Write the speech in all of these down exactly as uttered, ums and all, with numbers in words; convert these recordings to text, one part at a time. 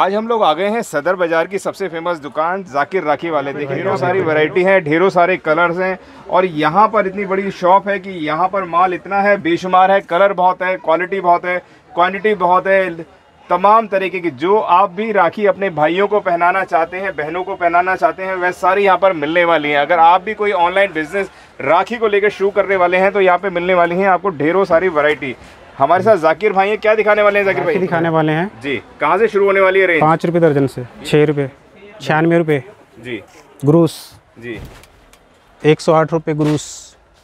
आज हम लोग आ गए हैं सदर बाजार की सबसे फेमस दुकान ज़ाकिर राखी वाले। देखिए ढेरों सारी वैरायटी है, ढेरों सारे कलर्स हैं और यहाँ पर इतनी बड़ी शॉप है कि यहाँ पर माल इतना है, बेशुमार है, कलर बहुत है, क्वालिटी बहुत है, क्वांटिटी बहुत है, तमाम तरीके की। जो आप भी राखी अपने भाइयों को पहनाना चाहते हैं, बहनों को पहनाना चाहते हैं, वह सारी यहाँ पर मिलने वाली हैं। अगर आप भी कोई ऑनलाइन बिजनेस राखी को लेकर शुरू करने वाले हैं तो यहाँ पे मिलने वाली हैं आपको ढेरों सारी वैरायटी। हमारे साथ ज़ाकिर भाई हैं, क्या दिखाने वाले हैं ज़ाकिर भाई? दिखाने वाले हैं जी। कहाँ से शुरू होने वाली है रेंज? पाँच रुपये दर्जन से छः रुपये छियानवे रुपये जी ग्रूस जी, एक सौ आठ रुपये ग्रूस,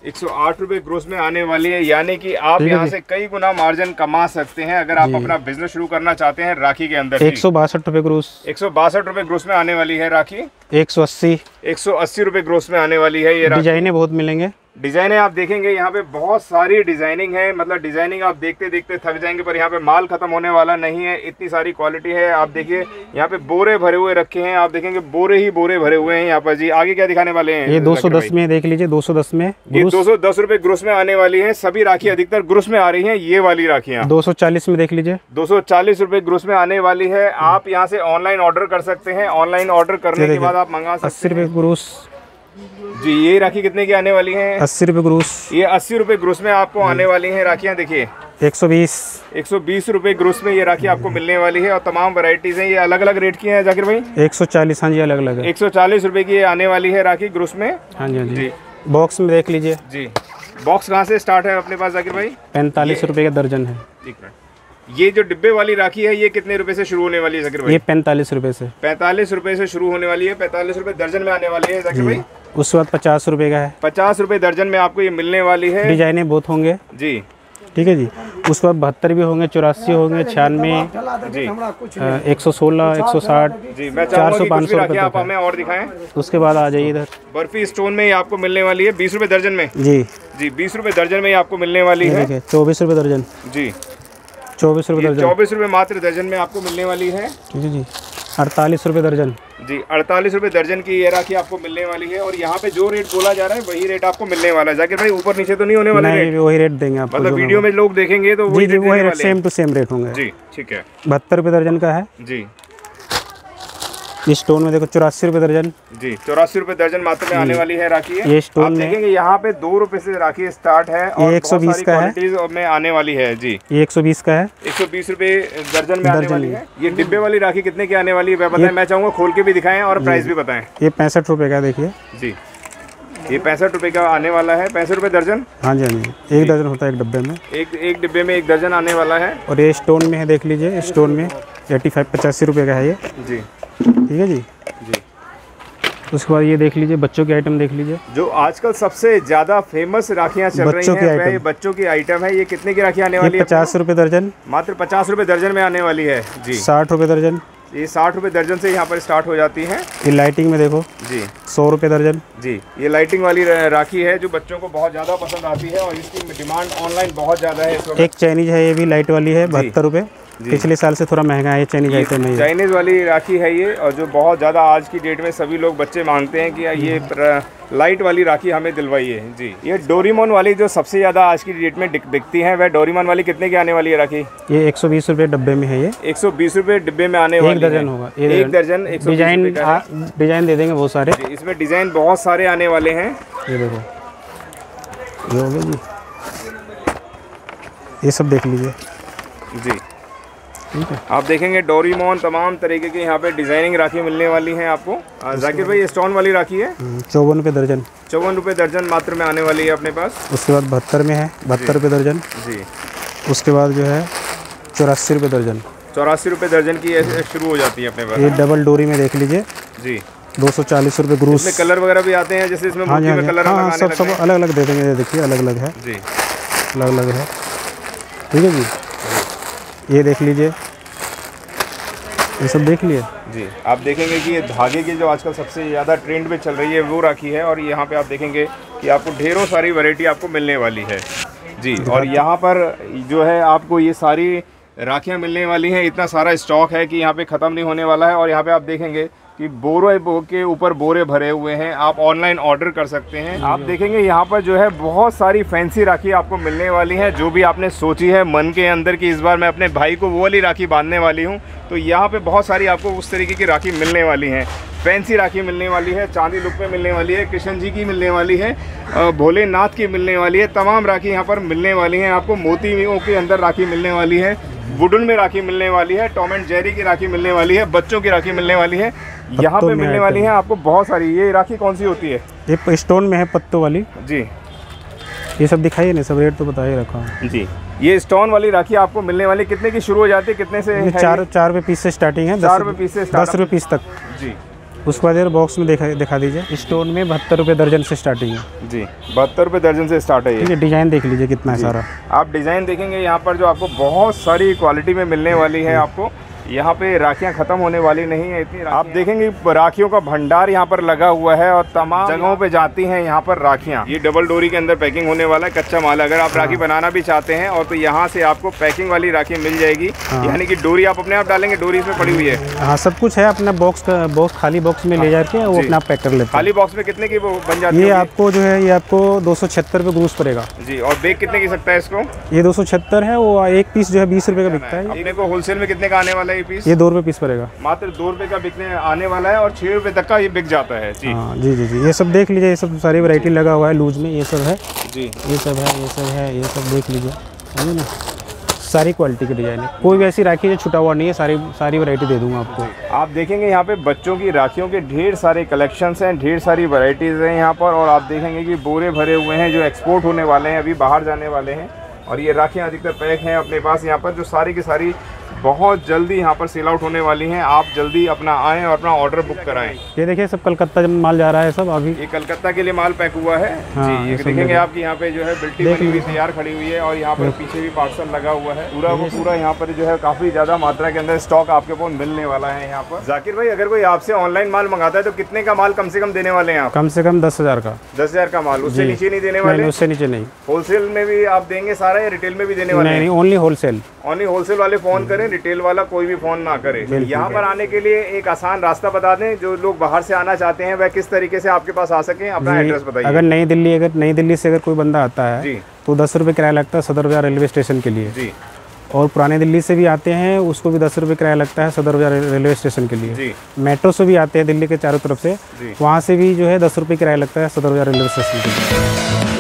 एक सौ आठ रुपये ग्रोस में आने वाली है। यानी कि आप यहाँ से कई गुना मार्जिन कमा सकते हैं अगर आप अपना बिजनेस शुरू करना चाहते हैं राखी के अंदर। एक सौ बासठ रुपये ग्रोस, एक सौ बासठ रुपये ग्रोस में आने वाली है राखी। एक सौ अस्सी, एक सौ अस्सी रुपये ग्रोस में आने वाली है ये। डिजाइने बहुत मिलेंगे, डिजाइने आप देखेंगे यहाँ पे बहुत सारी डिजाइनिंग है। मतलब डिजाइनिंग आप देखते देखते थक जाएंगे पर यहाँ पे माल खत्म होने वाला नहीं है, इतनी सारी क्वालिटी है। आप देखिए यहाँ पे बोरे भरे हुए रखे हैं, आप देखेंगे बोरे ही बोरे भरे हुए हैं यहाँ पर जी। आगे क्या दिखाने वाले हैं? ये दो सौ दस में देख लीजिए, दो सौ दस में ये दो सौ दस रुपए ग्रोस में आने वाली है। सभी राखी अधिकतर ग्रोस में आ रही है, ये वाली राखियाँ दो सौ चालीस में देख लीजिए, दो सौ चालीस रुपए ग्रोस में आने वाली है। आप यहाँ से ऑनलाइन ऑर्डर कर सकते हैं, ऑनलाइन ऑर्डर करने के बाद आप मंगा सकते हैं। अस्सी रुपए ग्रोस जी। ये राखी कितने की आने वाली है? अस्सी रुपए ग्रोस, ये अस्सी रुपए ग्रोस में आपको आने वाली है राखियाँ। देखिए एक सौ बीस, एक सौ बीस रुपए ग्रोस में ये राखी आपको मिलने वाली है और तमाम वैरायटीज हैं। ये अलग अलग रेट की हैं ज़ाकिर भाई? एक सौ चालीस, हाँ जी अलग अलग है। एक सौ चालीस रुपए की ये आने वाली है राखी ग्रोस में, हाँ जी हाँ जी। बॉक्स में देख लीजिए जी, बॉक्स कहाँ से स्टार्ट है अपने पास ज़ाकिर भाई? पैंतालीस रुपए का दर्जन है। ये जो डिब्बे वाली राखी है ये कितने रुपए से शुरू होने वाली है ज़ाकिर भाई? ये पैंतालीस रुपए से, पैंतालीस रुपए से शुरू होने वाली है, पैंतालीस रुपए दर्जन में आने वाली है ज़ाकिर भाई। उसके बाद पचास रुपए का है, पचास रुपए दर्जन में आपको ये मिलने वाली है। डिजाइने बहुत होंगे जी, ठीक है जी। उसके बाद बहत्तर भी होंगे, चौरासी होंगे, छियानवे जी, एक सौ सोलह, एक सौ साठ जी, चार सौ पाँच सौ रुपये आप हमें और दिखाएं। उसके बाद आ जाइए इधर बर्फी स्टोन में, ये आपको मिलने वाली है बीस रुपये दर्जन में जी जी, बीस रुपये दर्जन में आपको मिलने वाली है। चौबीस रुपये दर्जन जी, चौबीस रुपये दर्जन, चौबीस रुपये मात्र दर्जन में आपको मिलने वाली है जी जी। अड़तालीस रुपये दर्जन जी, अड़तालीस रुपये दर्जन की ये राखी आपको मिलने वाली है और यहाँ पे जो रेट बोला जा रहा है वही रेट आपको मिलने वाला है ज़ाकिर भाई। ऊपर नीचे तो नहीं होने वाला? नहीं, वही रेट देंगे आपको। मतलब वीडियो में लोग देखेंगे तो वही rate, same to same rate होंगे जी, ठीक है। बहत्तर रुपये दर्जन का है जी। ये स्टोन में देखो चौरासी रुपए दर्जन जी, चौरासी रुपए दर्जन मात्र में आने वाली है राखी है। ये स्टोन में देखेंगे यहाँ पे दो रुपए से राखी स्टार्ट है और एक सौ बीस का है में आने वाली है जी। ये एक सौ बीस का है, एक सौ बीस रुपए दर्जन में आने वाली है। ये डिब्बे वाली राखी कितने की आने वाली है बताएं? मैं चाहूँगा खोल के भी दिखाएं और प्राइस भी बताएं। ये पैंसठ रुपए का देखिए जी, ये पैंसठ रुपए का आने वाला है, पैंसठ रुपए दर्जन, हाँ जी हाँ जी। एक दर्जन होता है एक डिब्बे में, एक एक डिब्बे में एक दर्जन आने वाला है। और ये स्टोन में है देख लीजिए, स्टोन में एट्टी फाइव पचासी रुपये का है ये जी, ठीक है जी जी। उसके बाद ये देख लीजिए बच्चों के आइटम देख लीजिए, जो आजकल सबसे ज्यादा फेमस राखियां चल रही हैं ये बच्चों की आइटम है। ये कितने की राखी आने वाली है? पचास रुपए दर्जन, मात्र पचास रुपए दर्जन में आने वाली है जी। साठ रुपए दर्जन, ये साठ रुपए दर्जन से यहाँ पर स्टार्ट हो जाती है। ये लाइटिंग में देखो जी, सौ रुपए दर्जन जी। ये लाइटिंग वाली राखी है जो बच्चों को बहुत ज्यादा पसंद आती है और इसकी डिमांड ऑनलाइन बहुत ज्यादा है। एक चाइनीज है ये भी लाइट वाली है, बहत्तर रुपए, पिछले साल से थोड़ा महंगा है। चाइनीज चाइनीज वाली राखी है ये और जो बहुत ज़्यादा आज की डेट में सभी लोग बच्चे मांगते हैं कि ये लाइट वाली राखी हमें दिलवाइए जी। ये डोरेमोन वाली जो सबसे ज़्यादा आज की डेट में दिखती है वह डोरेमोन वाली कितने की आने वाली है राखी? ये एक सौ बीस रुपये डिब्बे में है, ये एक सौ बीस रुपये डिब्बे में आने वाली दर्जन होगा, एक दर्जन। डिजाइन डिजाइन दे देंगे बहुत सारे, इसमें डिजाइन बहुत सारे आने वाले हैं। ये देखो ये सब देख लीजिए जी, आप देखेंगे डोरेमोन तमाम तरीके के यहाँ पे डिजाइनिंग राखी मिलने वाली हैं आपको। ज़ाकिर भाई स्टोन वाली राखी है चौवन रुपये दर्जन, चौवन रुपये दर्जन मात्र में आने वाली है अपने पास। उसके बाद बहत्तर में है, बहत्तर रुपये दर्जन जी। उसके बाद जो है चौरासी रुपये दर्जन, चौरासी रुपये दर्जन की शुरू हो जाती है अपने पास। ये डबल डोरी में देख लीजिए जी, दो सौ चालीस रुपये ग्रूस। इसमें कलर वगैरह भी आते हैं जैसे इसमें सब सब अलग अलग दे देंगे, देखिए अलग अलग है जी, अलग अलग है, ठीक है जी। ये देख लीजिए, ये सब देख लिए जी। आप देखेंगे कि ये धागे की जो आजकल सबसे ज़्यादा ट्रेंड में चल रही है वो राखी है और यहाँ पे आप देखेंगे कि आपको ढेरों सारी वैरायटी आपको मिलने वाली है जी। और यहाँ पर जो है आपको ये सारी राखियाँ मिलने वाली हैं, इतना सारा स्टॉक है कि यहाँ पे ख़त्म नहीं होने वाला है। और यहाँ पे आप देखेंगे कि बोरे के ऊपर बोरे भरे हुए हैं, आप ऑनलाइन ऑर्डर कर सकते हैं। आप देखेंगे यहाँ पर जो है बहुत सारी फैंसी राखी आपको मिलने वाली है, जो भी आपने सोची है मन के अंदर कि इस बार मैं अपने भाई को वो वाली राखी बांधने वाली हूँ, तो यहाँ पे बहुत सारी आपको उस तरीके की राखी मिलने वाली है। फैंसी राखी मिलने वाली है, चांदी लुक में मिलने वाली है, कृष्ण जी की मिलने वाली है, भोलेनाथ की मिलने वाली है, तमाम राखी यहाँ पर मिलने वाली हैं आपको। मोतियों के अंदर राखी मिलने वाली है, वुडन में राखी मिलने वाली है, टॉम एंड जेरी की राखी मिलने वाली है, बच्चों की राखी मिलने वाली है, यहाँ पे मिलने वाली है आपको बहुत सारी। ये राखी कौन सी होती है? ये स्टोन में है, पत्तों वाली जी। ये सब दिखाइए ना, सब रेट तो बता ही रखा जी। ये स्टोन वाली राखी आपको मिलने वाली कितने की शुरू हो जाती है, कितने से है? चार चार रुपये पीस से स्टार्टिंग है, चार रुपये पीस से दस रुपये पीस तक जी। उसके बाद यार बॉक्स में देखा दिखा दीजिए। स्टोन में बहत्तर रुपये दर्जन से स्टार्टिंग है जी, बहत्तर रुपये दर्जन से स्टार्ट है। ठीक है, डिज़ाइन देख लीजिए कितना है सारा। आप डिज़ाइन देखेंगे यहाँ पर जो आपको बहुत सारी क्वालिटी में मिलने वाली है आपको। यहाँ पे राखियाँ ख़त्म होने वाली नहीं है, इतनी आप देखेंगे राखियों का भंडार यहाँ पर लगा हुआ है और तमाम जगहों पे जाती हैं यहाँ पर राखियाँ। ये डबल डोरी के अंदर पैकिंग होने वाला है, कच्चा माल। अगर आप राखी बनाना भी चाहते हैं और तो यहाँ से आपको पैकिंग वाली राखी मिल जाएगी, यानी कि डोरी आप अपने आप डालेंगे, डोरी इसमें पड़ी हुई है। हाँ, सब कुछ है अपना। बॉक्स बॉक्स खाली बॉक्स में ले जाके वो अपना पैक कर लेते। खाली बॉक्स में कितने की बन जाती है? ये आपको जो है ये आपको दो सौ छिहत्तर रुपये ग्रूस पड़ेगा जी। और बैग कितने की सकता है इसको? ये दो सौ छिहत्तर है, वो एक पीस जो है बीस रुपये का बिकता है। अपने को होलसेल में कितने का आने वाला है? पीस ये दो रुपए पीस पड़ेगा, मात्र दो रुपए का बिकने आने वाला है और छह रुपए तक का ये बिक जाता है जी। हाँ जी जी जी, ये सब देख लीजिए, ये सब सारी वैरायटी लगा हुआ है। लूज में ये सब है जी, ये सब है, ये सब है, ये सब देख लीजिए, समझे ना। सारी क्वालिटी के डिजाइन है, कोई भी ऐसी राखी जो छुटा हुआ नहीं है, सारी सारी वैरायटी दे दूंगा आपको। आप देखेंगे यहाँ पे बच्चों की राखियों के ढेर सारे कलेक्शंस हैं, ढेर सारी वैरायटीज हैं यहाँ पर। और आप देखेंगे कि बोरे भरे हुए हैं जो एक्सपोर्ट होने वाले हैं, अभी बाहर जाने वाले हैं। और ये राखियाँ अधिकतर पैक हैं अपने पास यहाँ पर, जो सारी की सारी बहुत जल्दी यहाँ पर सेल आउट होने वाली हैं। आप जल्दी अपना आएँ और अपना ऑर्डर बुक कराएं। ये देखिए सब कलकत्ता जब माल जा रहा है, सब अभी ये कलकत्ता के लिए माल पैक हुआ है। हाँ, जी ये देखेंगे आप यहाँ पे जो है बिल्टी बनी हुई तैयार खड़ी हुई है और यहाँ पर पीछे भी पार्सल लगा हुआ है। पूरा वो पूरा यहाँ पर जो है काफी ज्यादा मात्रा के अंदर स्टॉक आपके पास मिलने वाला है यहाँ पर। ज़ाकिर भाई, अगर कोई आपसे ऑनलाइन माल मंगाता है तो कितने का माल कम से कम देने वाले हैं आप? कम से कम दस हजार का, दस हजार का माल, उससे नीचे नहीं देने वाले? उससे नीचे नहीं। होलसेल में भी आप देंगे सारा या रिटेल में भी देने वाले? नहीं, ओनली होलसेल। ओनली होलसेल वाले फोन करें, रिटेल वाला कोई भी फोन ना करे। यहाँ पर आने के लिए एक आसान रास्ता बता दें, जो लोग बाहर से आना चाहते हैं वह किस तरीके से आपके पास आ सके, अपना एड्रेस बताइए। अगर नई दिल्ली अगर नई दिल्ली से अगर कोई बंदा आता है जी, तो दस रुपये किराया लगता है सदर बाजार रेलवे स्टेशन के लिए जी। और पुराने दिल्ली से भी आते हैं उसको भी दस रुपये किराया लगता है सदर बाजार रेलवे स्टेशन के लिए। मेट्रो से भी आते हैं दिल्ली के चारों तरफ से, वहाँ से भी जो है दस रुपये किराया लगता है सदर बाजार रेलवे स्टेशन के लिए।